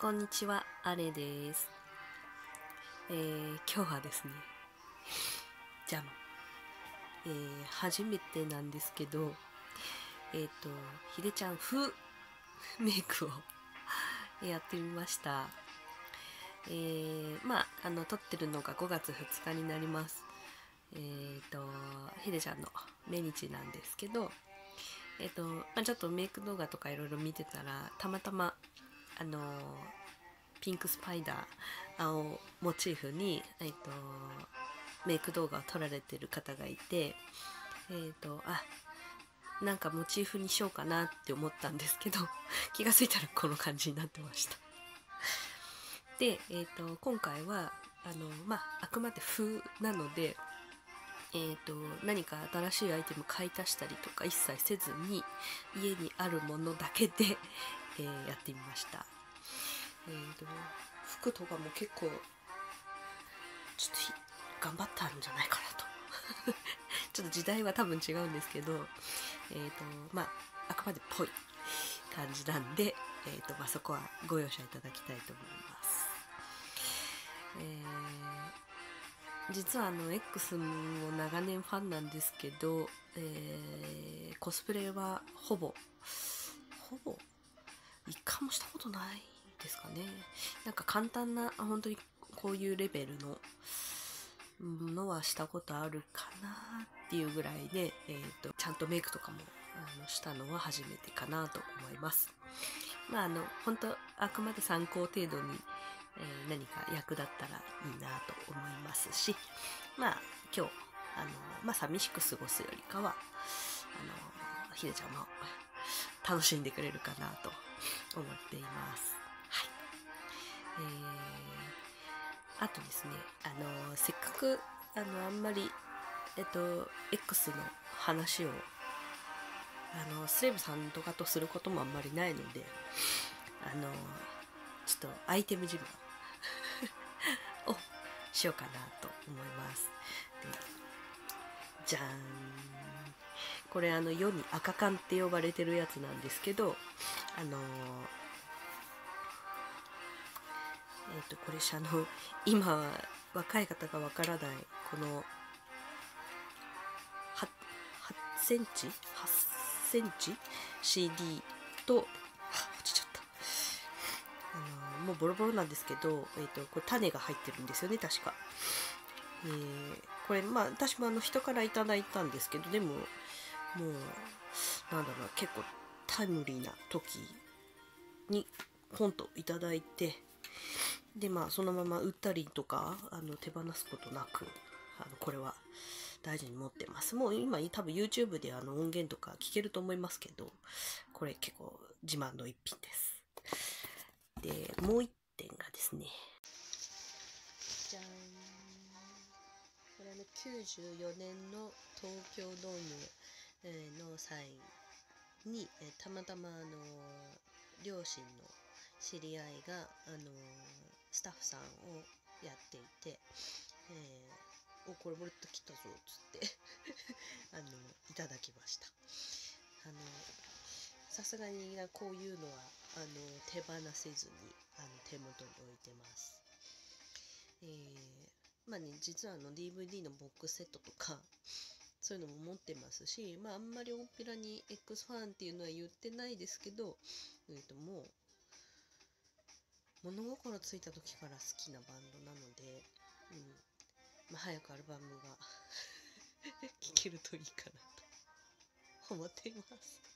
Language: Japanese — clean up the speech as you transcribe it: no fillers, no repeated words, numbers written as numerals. こんにちは、アレです。今日はですね、じゃん、初めてなんですけど、ひでちゃん風メイクをやってみました。まあ、撮ってるのが5月2日になります。ひでちゃんの命日なんですけど、まあ、ちょっとメイク動画とかいろいろ見てたら、たまたまピンクスパイダーをモチーフに、メイク動画を撮られてる方がいて、あ、なんかモチーフにしようかなって思ったんですけど、気が付いたらこの感じになってました。で、今回はまあ、あくまで風なので、何か新しいアイテム買い足したりとか一切せずに家にあるものだけでやってみました。服とかも結構ちょっと頑張ったんじゃないかなとちょっと時代は多分違うんですけど、まあ、あくまでっぽい感じなんで、まあ、そこはご容赦いただきたいと思います。実はX も長年ファンなんですけど、コスプレはほぼ一回もしたことないですかね。なんか簡単な本当にこういうレベルののはしたことあるかなっていうぐらいで、ちゃんとメイクとかもしたのは初めてかなと思います。まあ本当あくまで参考程度に、何か役立ったらいいなと思いますし、まあ今日まあ、寂しく過ごすよりかはひでちゃんも楽しんでくれるかなと思っています。はい。あとですね、せっかくあんまりX の話をスレブさんとかとすることもあんまりないので、ちょっとアイテム自分をしようかなと思います。じゃーん。これ世に赤缶って呼ばれてるやつなんですけど、これ今若い方がわからないこの8センチ CD ともうボロボロなんですけど、これ種が入ってるんですよね、確か。これまあ私も人からいただいたんですけど、でももうなんだろう、結構タイムリーな時にポンといただいて、でまあそのまま売ったりとか手放すことなくこれは大事に持ってます。もう今多分 YouTube で音源とか聞けると思いますけど、これ結構自慢の一品です。でもう一点がですね、じゃん、これ94年の東京ドームの際にたまたま両親の知り合いがスタッフさんをやっていて「お、これもらってきたぞ」っつっていただきました。さすがにこういうのは手放せずに手元に置いてます。まあね、実はDVD のボックスセットとかそういうのも持ってますし、まああんまり大っぴらに X ファンっていうのは言ってないですけど、もう物心ついた時から好きなバンドなので、まあ、早くアルバムが聴けるといいかなと思っています。